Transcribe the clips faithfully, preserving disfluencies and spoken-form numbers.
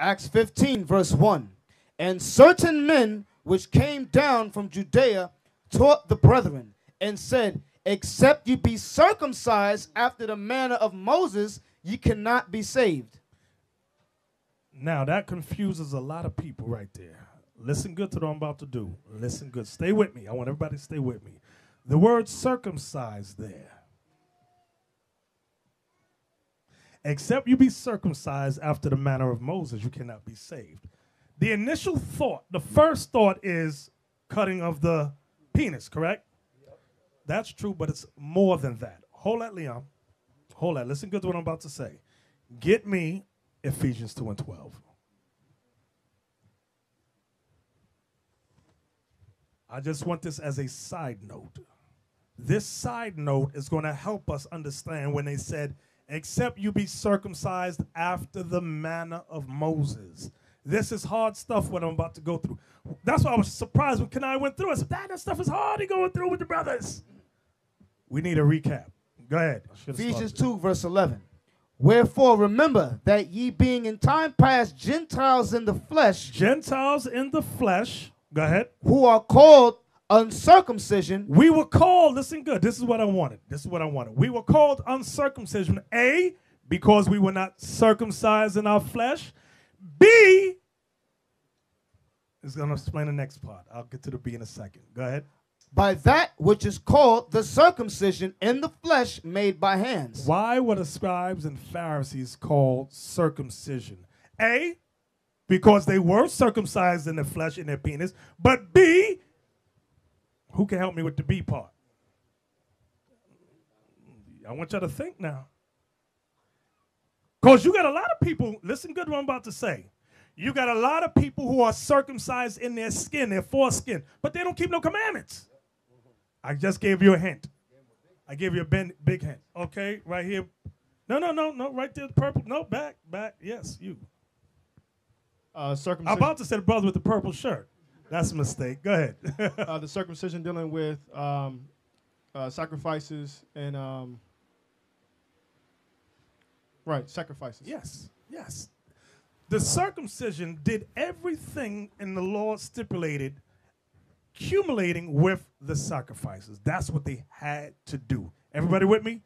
Acts fifteen verse one. And certain men which came down from Judea taught the brethren and said, except you be circumcised after the manner of Moses, you cannot be saved. Now that confuses a lot of people right there. Listen good to what I'm about to do. Listen good. Stay with me. I want everybody to stay with me. The word circumcised there. Except you be circumcised after the manner of Moses, you cannot be saved. The initial thought, the first thought is cutting of the penis, correct? Yep. That's true, but it's more than that. Hold that, Leon. Hold that. Listen good to what I'm about to say. Get me Ephesians two and twelve. I just want this as a side note. This side note is going to help us understand when they said, except you be circumcised after the manner of Moses. This is hard stuff what I'm about to go through. That's why I was surprised when Kenai went through. I said, that, that stuff is hard. He going through with the brothers. We need a recap. Go ahead. Ephesians two verse eleven. Wherefore remember that ye being in time past Gentiles in the flesh. Gentiles in the flesh. Go ahead. Who are called uncircumcision. We were called, listen good, this is what I wanted. This is what I wanted. We were called uncircumcision. A, because we were not circumcised in our flesh. B, is going to explain the next part. I'll get to the B in a second. Go ahead. By that which is called the circumcision in the flesh made by hands. Why were the scribes and Pharisees called circumcision? A, because they were circumcised in the flesh, in their penis. But B, who can help me with the B part? I want y'all to think now. Because you got a lot of people, listen good to what I'm about to say. You got a lot of people who are circumcised in their skin, their foreskin, but they don't keep no commandments. I just gave you a hint. I gave you a big hint. Okay, right here. No, no, no, no, right there, purple. No, back, back. Yes, you. Uh, I'm about to say the brother with the purple shirt. That's a mistake. Go ahead. uh, the circumcision dealing with um, uh, sacrifices and um, right sacrifices. Yes, yes. The circumcision did everything in the law stipulated, accumulating with the sacrifices. That's what they had to do. Everybody with me?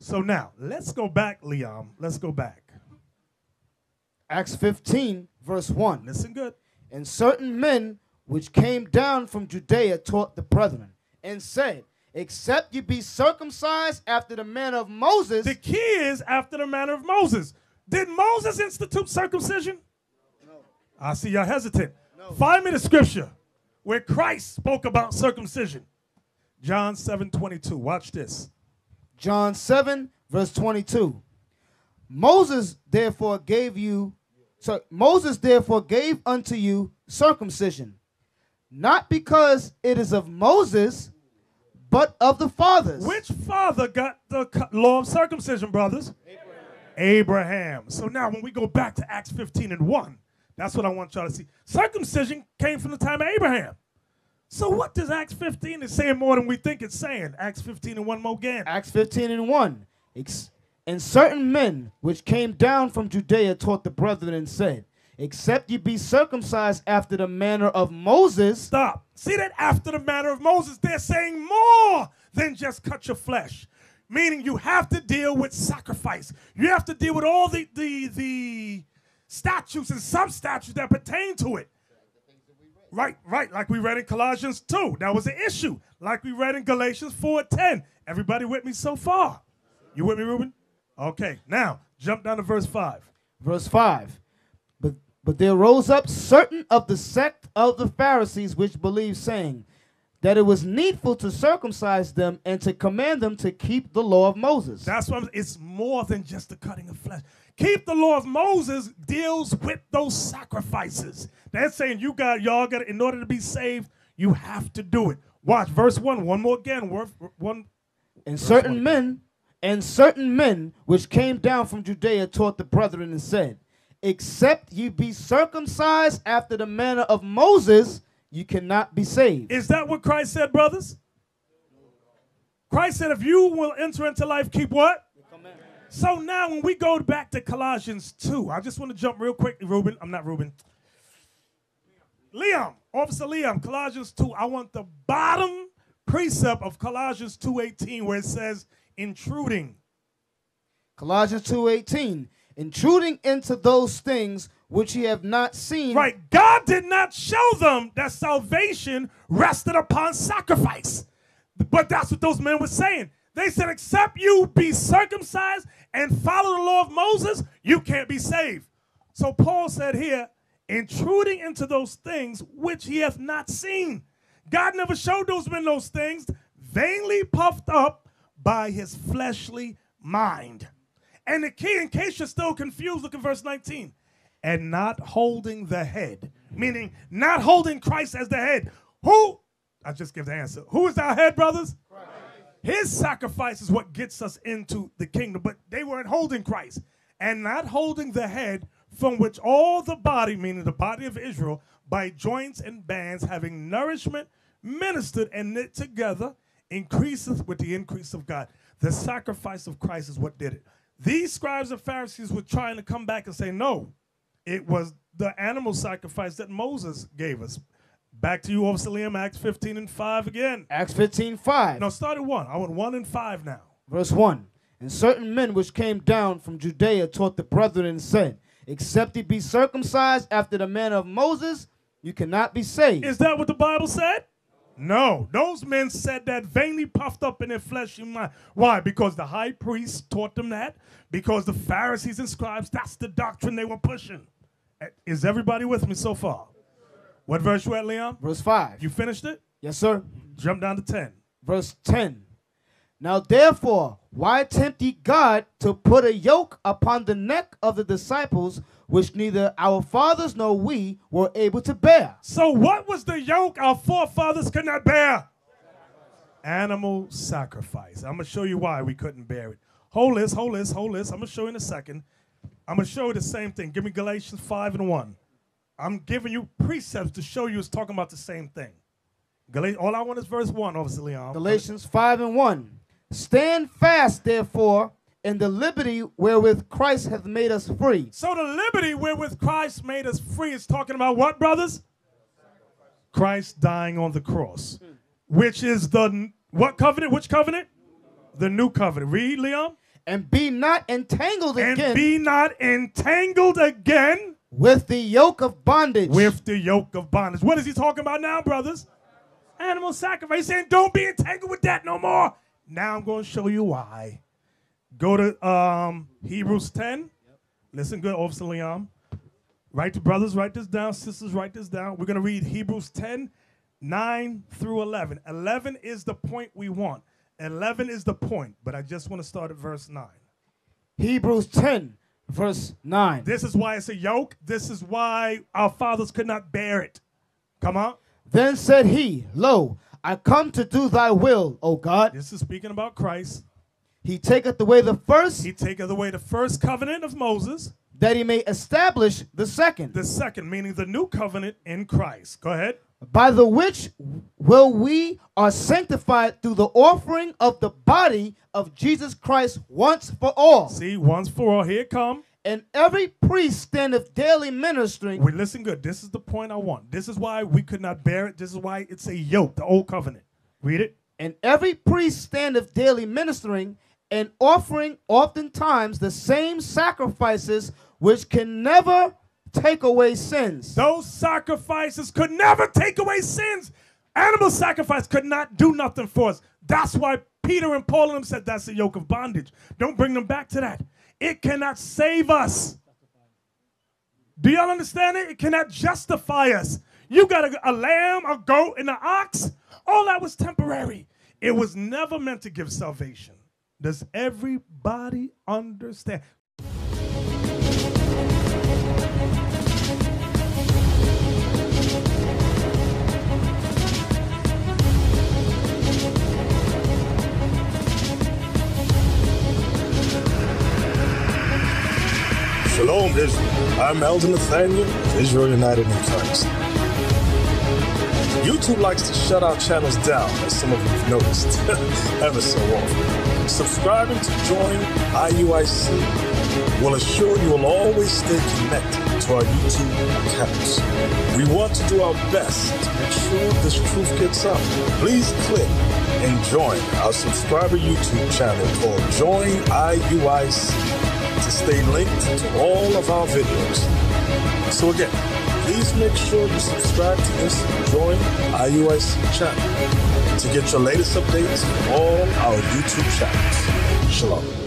So now let's go back, Liam. Let's go back. Acts fifteen, verse one. Listen good. And certain men which came down from Judea taught the brethren and said, except you be circumcised after the manner of Moses. The key is after the manner of Moses. Did Moses institute circumcision? No. I see y'all hesitant. No. Find me the scripture where Christ spoke about circumcision. John seven twenty-two. Watch this. John seven, verse twenty-two. Moses therefore gave you So Moses therefore gave unto you circumcision, not because it is of Moses, but of the fathers. Which father got the law of circumcision, brothers? Abraham. Abraham. So now when we go back to Acts fifteen and one, that's what I want y'all to see. Circumcision came from the time of Abraham. So what does Acts fifteen is saying more than we think it's saying? Acts fifteen and one more again. Acts fifteen and one. Ex And certain men which came down from Judea taught the brethren and said, except ye be circumcised after the manner of Moses. Stop. See that after the manner of Moses, they're saying more than just cut your flesh. Meaning you have to deal with sacrifice. You have to deal with all the, the, the statutes and some statutes that pertain to it. Right, right, like we read in Colossians two. That was the issue. Like we read in Galatians four ten. Everybody with me so far? You with me, Reuben? Okay, now jump down to verse five. Verse five. But, but there rose up certain of the sect of the Pharisees which believed, saying that it was needful to circumcise them and to command them to keep the law of Moses. That's what I'm, it's more than just the cutting of flesh. Keep the law of Moses deals with those sacrifices. They're saying you got, y'all got, in order to be saved, you have to do it. Watch verse one, one more again. One, and certain men... And certain men which came down from Judea taught the brethren and said, except ye be circumcised after the manner of Moses, you cannot be saved. Is that what Christ said, brothers? Christ said, if you will enter into life, keep what? The commandments. So now when we go back to Colossians two, I just want to jump real quick, Reuben. I'm not Reuben. Liam, Officer Liam, Colossians two. I want the bottom precept of Colossians two eighteen where it says intruding. Colossians two eighteen, intruding into those things which ye have not seen. Right. God did not show them that salvation rested upon sacrifice. But that's what those men were saying. They said, except you be circumcised and follow the law of Moses, you can't be saved. So Paul said here, intruding into those things which he hath not seen. God never showed those men those things, vainly puffed up by his fleshly mind. And the key, in case you're still confused, look at verse nineteen. And not holding the head, meaning not holding Christ as the head. Who? I just give the answer. Who is our head, brothers? Christ. His sacrifice is what gets us into the kingdom. But they weren't holding Christ. And not holding the head, from which all the body, meaning the body of Israel, by joints and bands, having nourishment, ministered and knit together, increaseth with the increase of God. The sacrifice of Christ is what did it. These scribes and Pharisees were trying to come back and say, no, it was the animal sacrifice that Moses gave us. Back to you, Officer Liam, Acts fifteen and five again. Acts fifteen, five. No, start at one. I want one and five now. Verse one. And certain men which came down from Judea taught the brethren and said, except ye be circumcised after the manner of Moses, you cannot be saved. Is that what the Bible said? No. Those men said that vainly puffed up in their fleshly mind. Why? Because the high priest taught them that. Because the Pharisees and scribes, that's the doctrine they were pushing. Is everybody with me so far? What verse you at, Leon? Verse five. You finished it? Yes, sir. Jump down to ten. Verse ten. Now therefore, why tempt ye God to put a yoke upon the neck of the disciples, which neither our fathers nor we were able to bear? So what was the yoke our forefathers could not bear? Animal sacrifice. I'm going to show you why we couldn't bear it. Hold this, hold this, hold this. I'm going to show you in a second. I'm going to show you the same thing. Give me Galatians five and one. I'm giving you precepts to show you it's talking about the same thing. Galat All I want is verse one, obviously, Leon. Galatians five and one. Stand fast, therefore, in the liberty wherewith Christ hath made us free. So the liberty wherewith Christ made us free is talking about what, brothers? Christ dying on the cross, which is the, what covenant? Which covenant? The new covenant. Read, Leon. And be not entangled again. And be not entangled again. With the yoke of bondage. With the yoke of bondage. What is he talking about now, brothers? Animal sacrifice. He's saying, don't be entangled with that no more. Now I'm going to show you why. Go to um, Hebrews ten. Yep. Listen good, Officer Liam. Write the brothers, write this down. Sisters, write this down. We're going to read Hebrews ten, nine through eleven. eleven is the point we want. eleven is the point, but I just want to start at verse nine. Hebrews ten, verse nine. This is why it's a yoke. This is why our fathers could not bear it. Come on. Then said he, lo, I come to do thy will, O God. This is speaking about Christ. He taketh away the first. He taketh away the first covenant of Moses. That he may establish the second. The second, meaning the new covenant in Christ. Go ahead. By the which will we are sanctified through the offering of the body of Jesus Christ once for all. See, once for all. Here come. And every priest standeth daily ministering. Wait, listen good. This is the point I want. This is why we could not bear it. This is why it's a yoke, the old covenant. Read it. And every priest standeth daily ministering and offering oftentimes the same sacrifices which can never take away sins. Those sacrifices could never take away sins. Animal sacrifice could not do nothing for us. That's why Peter and Paul and them said that's the yoke of bondage. Don't bring them back to that. It cannot save us. Do y'all understand it? It cannot justify us. You got a, a lamb, a goat, and an ox. All that was temporary. It was never meant to give salvation. Does everybody understand? Shalom, Israel. I'm Elder Nathaniel, Israel United in Christ. YouTube likes to shut our channels down, as some of you have noticed, ever so often. Subscribing to join I U I C will assure you will always stay connected to our YouTube accounts. We want to do our best to make sure this truth gets out. Please click and join our subscriber YouTube channel called Join I U I C to stay linked to all of our videos. So again, please make sure you subscribe to this Join I U I C channel to get your latest updates on all our YouTube channels. Shalom.